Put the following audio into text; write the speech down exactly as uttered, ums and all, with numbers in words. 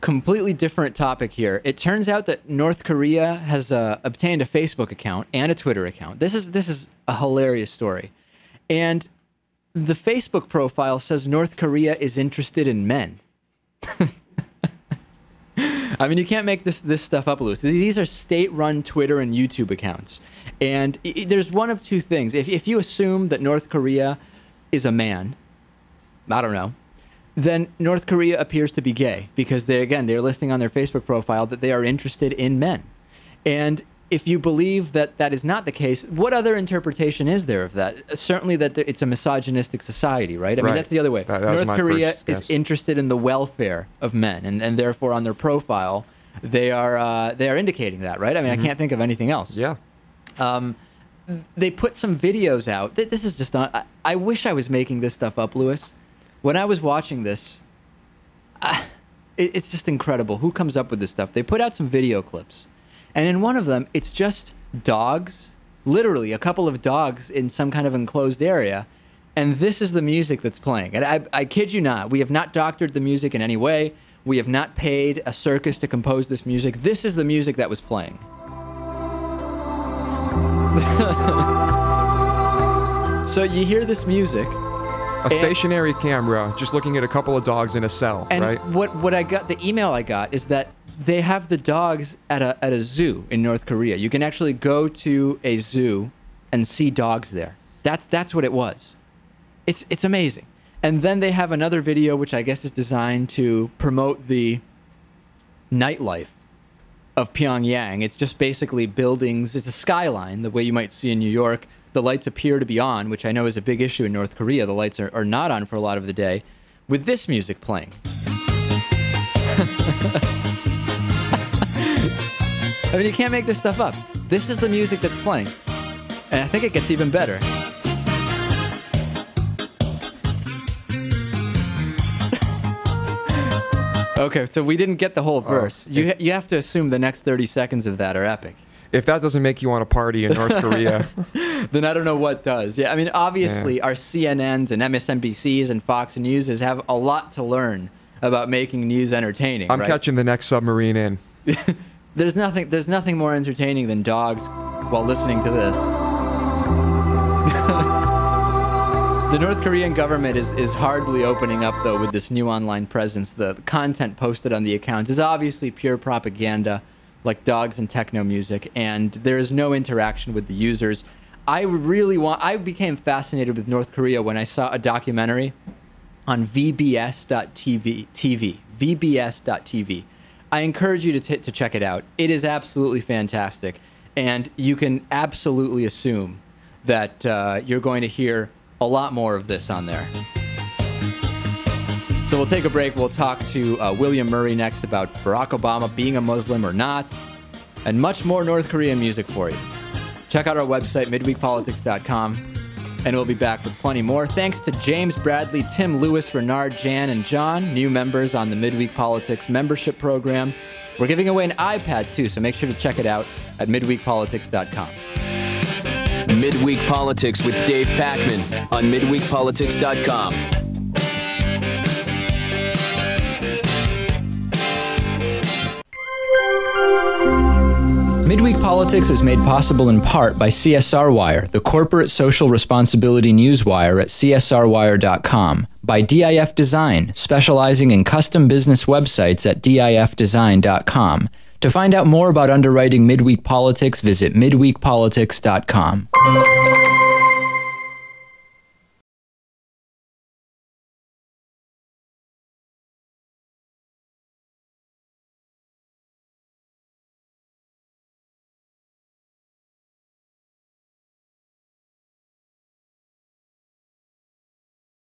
Completely different topic here. It turns out that North Korea has uh, obtained a Facebook account and a Twitter account. This is this is a hilarious story. And the Facebook profile says North Korea is interested in men. I mean, you can't make this this stuff up, Lewis. These are state-run Twitter and YouTube accounts. And it, there's one of two things. If, if you assume that North Korea is a man, I don't know, then North Korea appears to be gay because, they again, they're listing on their Facebook profile that they are interested in men. And if you believe that that is not the case, what other interpretation is there of that? Certainly that it's a misogynistic society, right? I right. mean, that's the other way. That, that North Korea first, yes. is interested in the welfare of men, and, and therefore on their profile, they are uh, they are indicating that, right? I mean, mm-hmm. I can't think of anything else. Yeah. Um, they put some videos out. This is just not... I, I wish I was making this stuff up, Lewis. When I was watching this, uh, it, it's just incredible. Who comes up with this stuff? They put out some video clips. And in one of them, it's just dogs, literally a couple of dogs in some kind of enclosed area. And this is the music that's playing. And I, I kid you not, we have not doctored the music in any way. We have not paid a circus to compose this music. This is the music that was playing. So you hear this music. A stationary and, camera, just looking at a couple of dogs in a cell, and right? And what, what I got, the email I got is that they have the dogs at a, at a zoo in North Korea. You can actually go to a zoo and see dogs there. That's, that's what it was. It's, it's amazing. And then they have another video, which I guess is designed to promote the nightlife of Pyongyang. It's just basically buildings. It's a skyline, the way you might see in New York. The lights appear to be on, which I know is a big issue in North Korea. The lights are, are not on for a lot of the day, with this music playing. I mean, you can't make this stuff up. This is the music that's playing. And I think it gets even better. Okay, so we didn't get the whole verse. Oh, you, you have to assume the next thirty seconds of that are epic. If that doesn't make you want to party in North Korea... Then I don't know what does. Yeah, I mean, obviously, yeah. Our C N Ns and M S N B Cs and Fox News have a lot to learn about making news entertaining. I'm right? catching the next submarine in. There's nothing there's nothing more entertaining than dogs while listening to this. The North Korean government is, is hardly opening up, though, with this new online presence. The content posted on the accounts is obviously pure propaganda, like dogs and techno music, and there is no interaction with the users. I really want... I became fascinated with North Korea when I saw a documentary on V B S dot T V. V B S dot T V. I encourage you to, t to check it out. It is absolutely fantastic. And you can absolutely assume that uh, you're going to hear a lot more of this on there. So we'll take a break. We'll talk to uh, William Murray next about Barack Obama being a Muslim or not, and much more North Korean music for you. Check out our website, midweek politics dot com, and we'll be back with plenty more. Thanks to James Bradley, Tim Lewis, Renard, Jan, and John, new members on the Midweek Politics membership program. We're giving away an iPad, too, so make sure to check it out at midweek politics dot com. Midweek Politics with Dave Pakman on midweek politics dot com. Midweek Politics is made possible in part by C S R Wire, the corporate social responsibility newswire at C S R wire dot com, by D I F Design, specializing in custom business websites at D I F design dot com. To find out more about underwriting Midweek Politics, visit midweek politics dot com.